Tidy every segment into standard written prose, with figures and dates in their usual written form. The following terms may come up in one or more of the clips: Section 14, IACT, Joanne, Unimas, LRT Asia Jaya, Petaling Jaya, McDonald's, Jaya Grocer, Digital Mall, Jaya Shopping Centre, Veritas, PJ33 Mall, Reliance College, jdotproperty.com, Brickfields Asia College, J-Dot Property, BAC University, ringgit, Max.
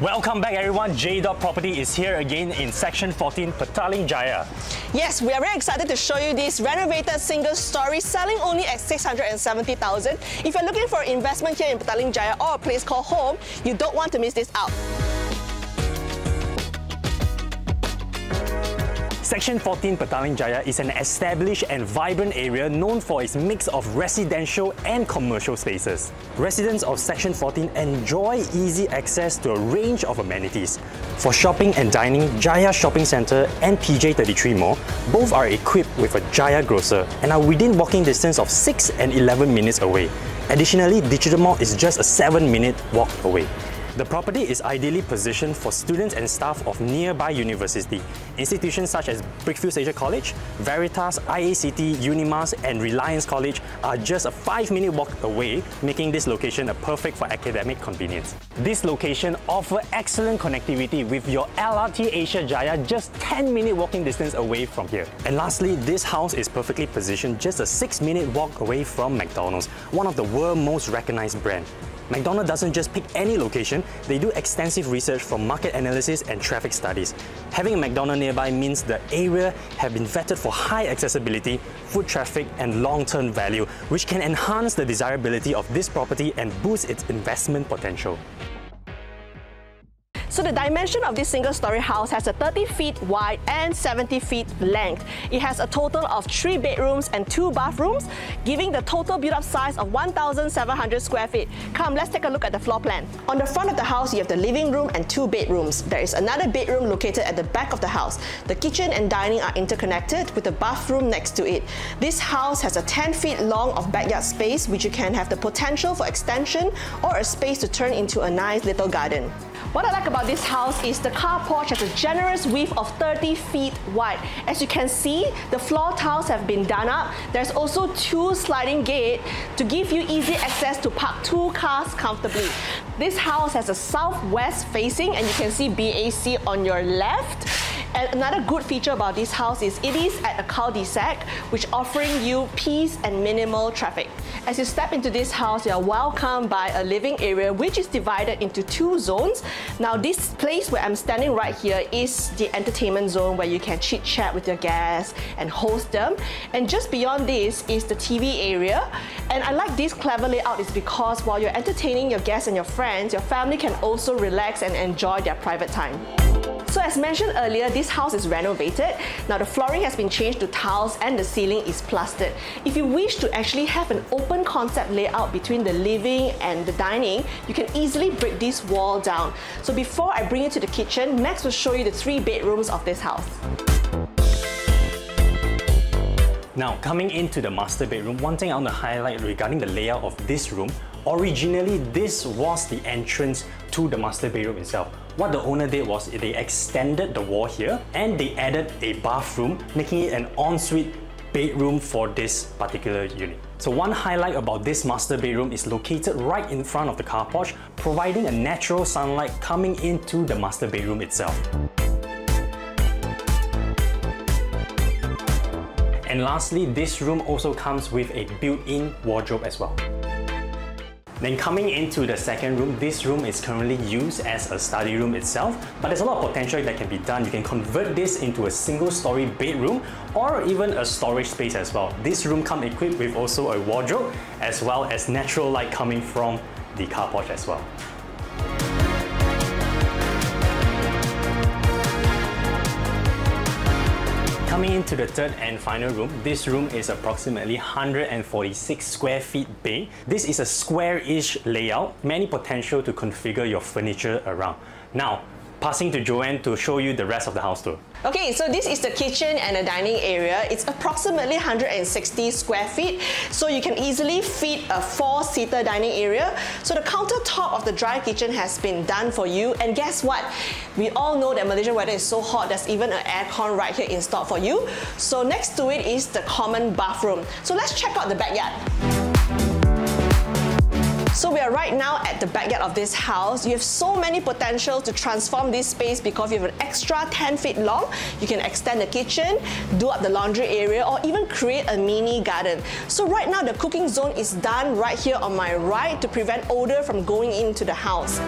Welcome back everyone, J-Dot Property is here again in Section 14, Petaling Jaya. Yes, we are very excited to show you this renovated single story selling only at 670,000. If you're looking for investment here in Petaling Jaya or a place called home, you don't want to miss this out. Section 14 Petaling Jaya is an established and vibrant area known for its mix of residential and commercial spaces. Residents of Section 14 enjoy easy access to a range of amenities. For shopping and dining, Jaya Shopping Centre and PJ33 Mall both are equipped with a Jaya grocer and are within walking distance of 6 and 11 minutes away. Additionally, Digital Mall is just a 7-minute walk away. The property is ideally positioned for students and staff of nearby university. Institutions such as Brickfields Asia College, Veritas, IACT, Unimas and Reliance College are just a 5-minute walk away, making this location a perfect for academic convenience. This location offers excellent connectivity with your LRT Asia Jaya just 10-minute walking distance away from here. And lastly, this house is perfectly positioned just a 6-minute walk away from McDonald's, one of the world's most recognized brands. McDonald's doesn't just pick any location, they do extensive research from market analysis and traffic studies. Having a McDonald's nearby means the area has been vetted for high accessibility, foot traffic and long-term value, which can enhance the desirability of this property and boost its investment potential. So the dimension of this single-storey house has a 30 feet wide and 70 feet length. It has a total of 3 bedrooms and 2 bathrooms, giving the total built-up size of 1,700 square feet. Come, let's take a look at the floor plan. On the front of the house, you have the living room and 2 bedrooms. There is another bedroom located at the back of the house. The kitchen and dining are interconnected with the bathroom next to it. This house has a 10 feet long of backyard space, which you can have the potential for extension or a space to turn into a nice little garden. What I like about this house is the car porch has a generous width of 30 feet wide. As you can see, the floor tiles have been done up. There's also 2 sliding gates to give you easy access to park 2 cars comfortably. This house has a southwest facing and you can see BAC on your left. And another good feature about this house is it is at a cul-de-sac, which offering you peace and minimal traffic. As you step into this house, you are welcomed by a living area which is divided into 2 zones. Now this place where I'm standing right here is the entertainment zone where you can chit-chat with your guests and host them. And just beyond this is the TV area. And I like this clever layout is because while you're entertaining your guests and your friends, your family can also relax and enjoy their private time. So as mentioned earlier, this house is renovated. Now the flooring has been changed to tiles and the ceiling is plastered. If you wish to actually have an open concept layout between the living and the dining, you can easily break this wall down. So before I bring you to the kitchen, Max will show you the 3 bedrooms of this house. Now coming into the master bedroom, one thing I want to highlight regarding the layout of this room, originally this was the entrance to the master bedroom itself. What the owner did was they extended the wall here and they added a bathroom, making it an ensuite bedroom for this particular unit. So one highlight about this master bedroom is located right in front of the car porch, providing a natural sunlight coming into the master bedroom itself. And lastly, this room also comes with a built-in wardrobe as well. Then coming into the second room, this room is currently used as a study room itself, but there's a lot of potential that can be done. You can convert this into a single-storey bedroom or even a storage space as well. This room comes equipped with also a wardrobe as well as natural light coming from the car porch as well. Coming into the third and final room, this room is approximately 146 square feet big. This is a square-ish layout, many potential to configure your furniture around. Now, passing to Joanne to show you the rest of the house tour. Okay, so this is the kitchen and the dining area. It's approximately 160 square feet, so you can easily fit a 4-seater dining area. So the countertop of the dry kitchen has been done for you. And guess what? We all know that Malaysian weather is so hot, there's even an aircon right here installed for you. So next to it is the common bathroom. So let's check out the backyard. So we are right now at the backyard of this house. You have so many potential to transform this space because you have an extra 10 feet long. You can extend the kitchen, do up the laundry area, or even create a mini garden. So right now the cooking zone is done right here on my right to prevent odor from going into the house.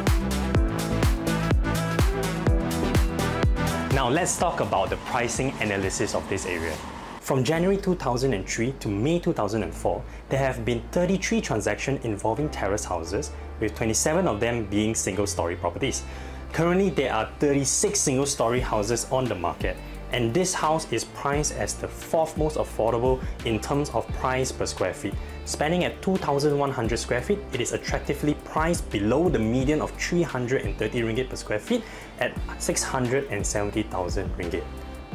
Now let's talk about the pricing analysis of this area. From January 2003 to May 2004, there have been 33 transactions involving terrace houses, with 27 of them being single-storey properties. Currently, there are 36 single-storey houses on the market, and this house is priced as the fourth most affordable in terms of price per square feet. Spanning at 2,100 square feet, it is attractively priced below the median of 330 ringgit per square feet at 670,000 ringgit.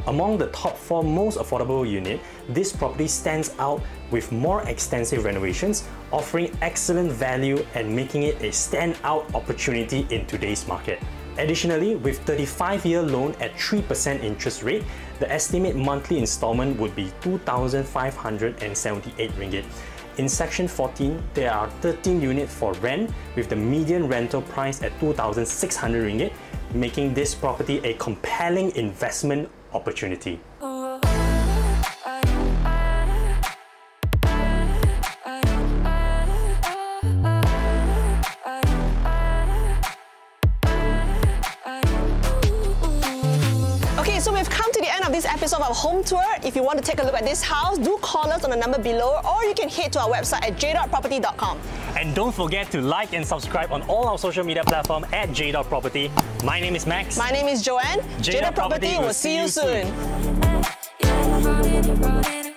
Among the top 4 most affordable units, this property stands out with more extensive renovations, offering excellent value and making it a standout opportunity in today's market. Additionally, with 35-year loan at 3% interest rate, the estimated monthly installment would be 2,578 ringgit. In Section 14, there are 13 units for rent, with the median rental price at 2,600 ringgit, making this property a compelling investment opportunity. Okay, so we've come to the end of this episode of our home tour. If you want to take a look at this house, do call us on the number below, or you can head to our website at jdotproperty.com. And don't forget to like and subscribe on all our social media platforms at J-Dot Property. My name is Max. My name is Joanne. J-Dot Property, we'll see you soon.